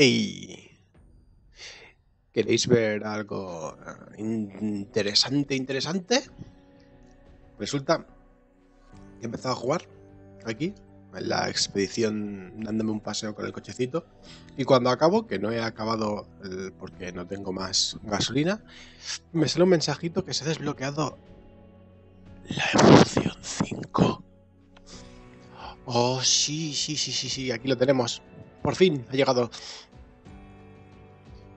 Hey. ¿Queréis ver algo interesante? Resulta que he empezado a jugar aquí, en la expedición, dándome un paseo con el cochecito. Y cuando acabo, que no he acabado porque no tengo más gasolina, me sale un mensajito que se ha desbloqueado la evolución 5. Oh, sí, aquí lo tenemos. Por fin ha llegado.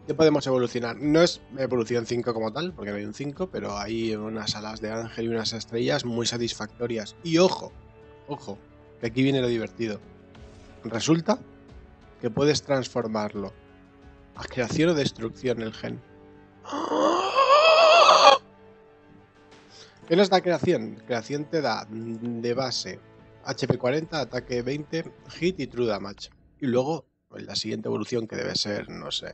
Ya podemos evolucionar. No es evolución 5 como tal, porque no hay un 5, pero hay unas alas de ángel y unas estrellas muy satisfactorias. Y ojo, que aquí viene lo divertido. Resulta que puedes transformarlo a creación o destrucción el gen. ¿Qué nos da creación? Creación te da de base HP 40, ataque 20, hit y true damage. Y luego, pues, la siguiente evolución, que debe ser, no sé,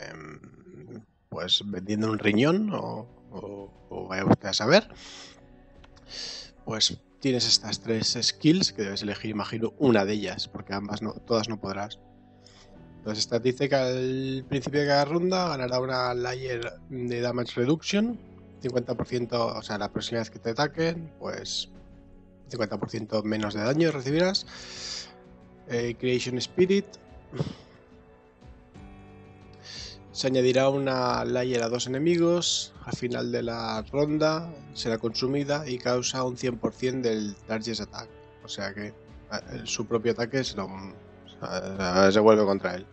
pues vendiendo un riñón o vaya usted a saber, pues tienes estas tres skills que debes elegir, imagino, una de ellas, porque ambas no, todas no podrás. Entonces esta dice que al principio de cada ronda ganará una layer de damage reduction, 50%, o sea, la próxima vez que te ataquen, pues 50% menos de daño recibirás. Creation Spirit. Se añadirá una layer a dos enemigos. Al final de la ronda será consumida y causa un 100% del Target Attack. O sea que su propio ataque se vuelve contra él,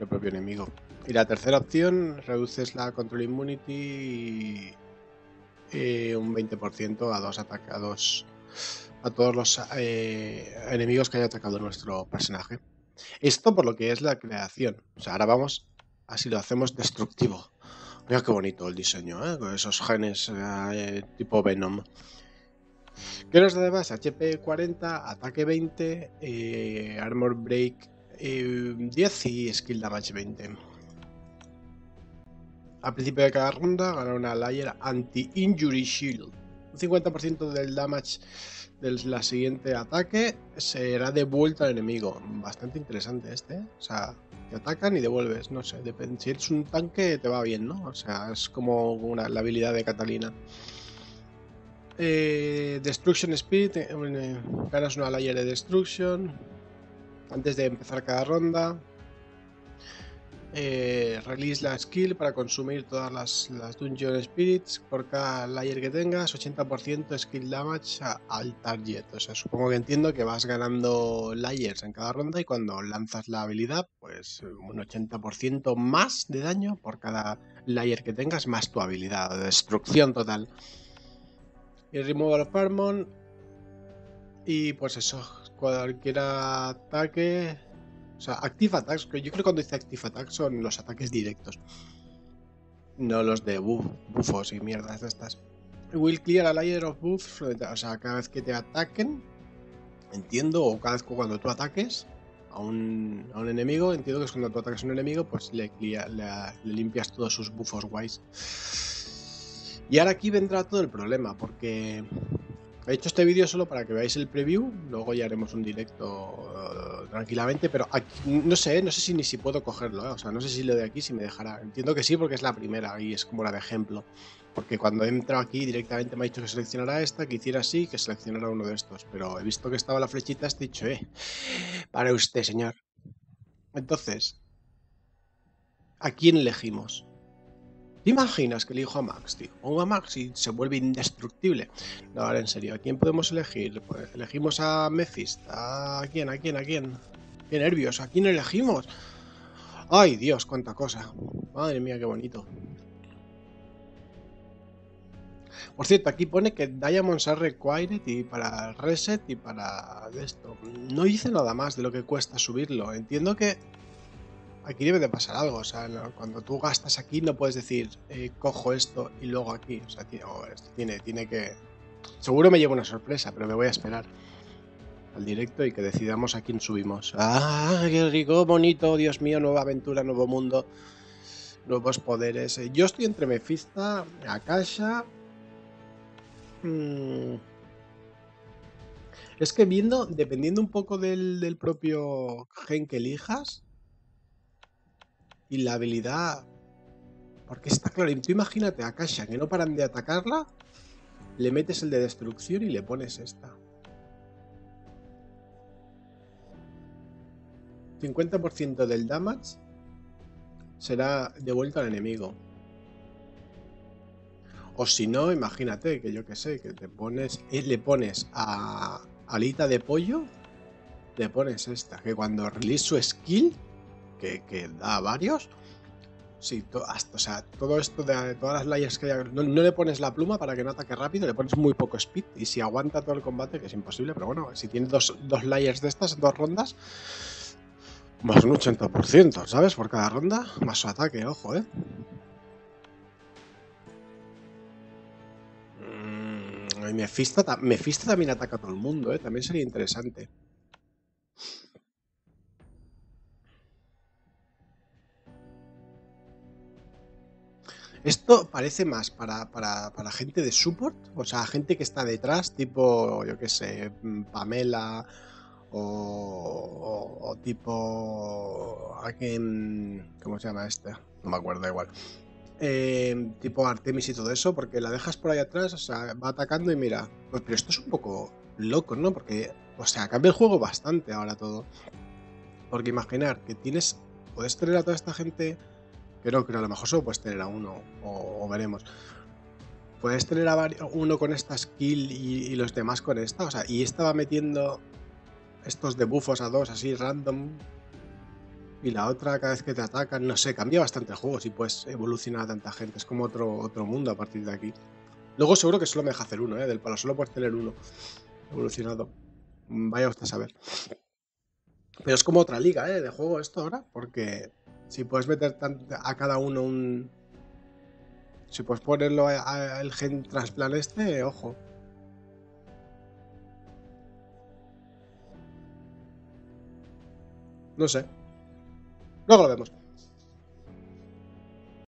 el propio enemigo. Y la tercera opción, reduces la Control Immunity un 20% a todos los enemigos que haya atacado nuestro personaje. Esto por lo que es la creación. O sea, ahora vamos a si lo hacemos destructivo. Mira qué bonito el diseño, ¿eh? Con esos genes tipo Venom. ¿Qué nos da de base? HP 40, ataque 20, armor break 10 y skill damage 20. Al principio de cada ronda ganará una layer anti-injury shield. Un 50% del damage del siguiente ataque será devuelto al enemigo. Bastante interesante este, ¿eh? O sea, te atacan y devuelves, no sé, depende. Si eres un tanque te va bien, ¿no? O sea, es como la habilidad de Catalina. Destruction Speed, ganas una layer de Destruction antes de empezar cada ronda. Release la skill para consumir todas las Dungeon Spirits. Por cada layer que tengas, 80% skill damage al target. O sea, supongo que entiendo que vas ganando layers en cada ronda y cuando lanzas la habilidad, pues un 80% más de daño por cada layer que tengas, más tu habilidad de destrucción total. Y removal of armor. Y pues eso, cualquier ataque. O sea, Active Attacks, que yo creo que cuando dice Active Attacks son los ataques directos, no los de buffos y mierdas de estas. Will clear a layer of buffs, o sea, cada vez que te ataquen, entiendo, o cada vez cuando tú ataques a un enemigo, entiendo que es cuando tú atacas a un enemigo, pues le limpias todos sus buffos guays. Y ahora aquí vendrá todo el problema, porque he hecho este vídeo solo para que veáis el preview, luego ya haremos un directo tranquilamente, pero aquí, no sé si ni si puedo cogerlo, ¿eh? O sea, no sé si lo de aquí si me dejará. Entiendo que sí, porque es la primera y es como la de ejemplo, porque cuando he entrado aquí directamente me ha dicho que seleccionara esta, que hiciera así, que seleccionara uno de estos, pero he visto que estaba la flechita, he dicho, para usted, señor. Entonces, ¿a quién elegimos? ¿Te imaginas que elijo a Max, tío? Pongo a Max y se vuelve indestructible. No, ahora en serio, ¿a quién podemos elegir? Pues elegimos a Mephist. ¿A quién? ¡Qué nervios! ¿A quién elegimos? ¡Ay, Dios, cuánta cosa! Madre mía, qué bonito. Por cierto, aquí pone que Diamonds are required y para reset y para esto. No hice nada más de lo que cuesta subirlo. Entiendo que aquí debe de pasar algo, o sea, cuando tú gastas aquí no puedes decir, cojo esto y luego aquí, o sea, esto tiene que... Seguro me llevo una sorpresa, pero me voy a esperar al directo y que decidamos a quién subimos. ¡Ah, qué rico, bonito! Dios mío, nueva aventura, nuevo mundo, nuevos poderes. Yo estoy entre Mephista, Akasha... Es que dependiendo un poco del propio gen que elijas... y la habilidad, porque está claro, y tú imagínate a Kasha, que no paran de atacarla, le metes el de destrucción y le pones esta. 50% del damage será devuelto al enemigo. O si no, imagínate que yo que sé, que te pones, le pones a alita de pollo, le pones esta, que cuando release su skill, que da varios, sí, hasta, o sea, todo esto de todas las layers que hay, no le pones la pluma para que no ataque rápido, le pones muy poco speed y si aguanta todo el combate, que es imposible, pero bueno, si tienes dos layers de estas, dos rondas, más un 80%, ¿sabes? Por cada ronda, más su ataque, ojo, ¿eh? Y Mephisto también ataca a todo el mundo, ¿eh? También sería interesante. Esto parece más para gente de support, o sea, gente que está detrás, tipo, yo qué sé, Pamela o tipo... ¿Cómo se llama este? No me acuerdo, igual. Tipo Artemis y todo eso, porque la dejas por ahí atrás, o sea, va atacando y mira, pues, pero esto es un poco loco, ¿no? Porque, o sea, cambia el juego bastante ahora todo, porque imaginar que tienes, puedes tener a toda esta gente, que a lo mejor solo puedes tener a uno, o veremos, puedes tener a uno con esta skill y los demás con esta, o sea, y estaba metiendo estos debuffos a dos así random, y la otra cada vez que te atacan, no sé, cambia bastante el juego si puedes evolucionar a tanta gente, es como otro mundo a partir de aquí. Luego seguro que solo me deja hacer uno, del palo solo puedes tener uno evolucionado, vaya usted a saber. Pero es como otra liga, de juego esto ahora, porque si puedes meter a cada uno un... Si puedes ponerlo al gen trasplant este, ojo. No sé. Luego lo vemos.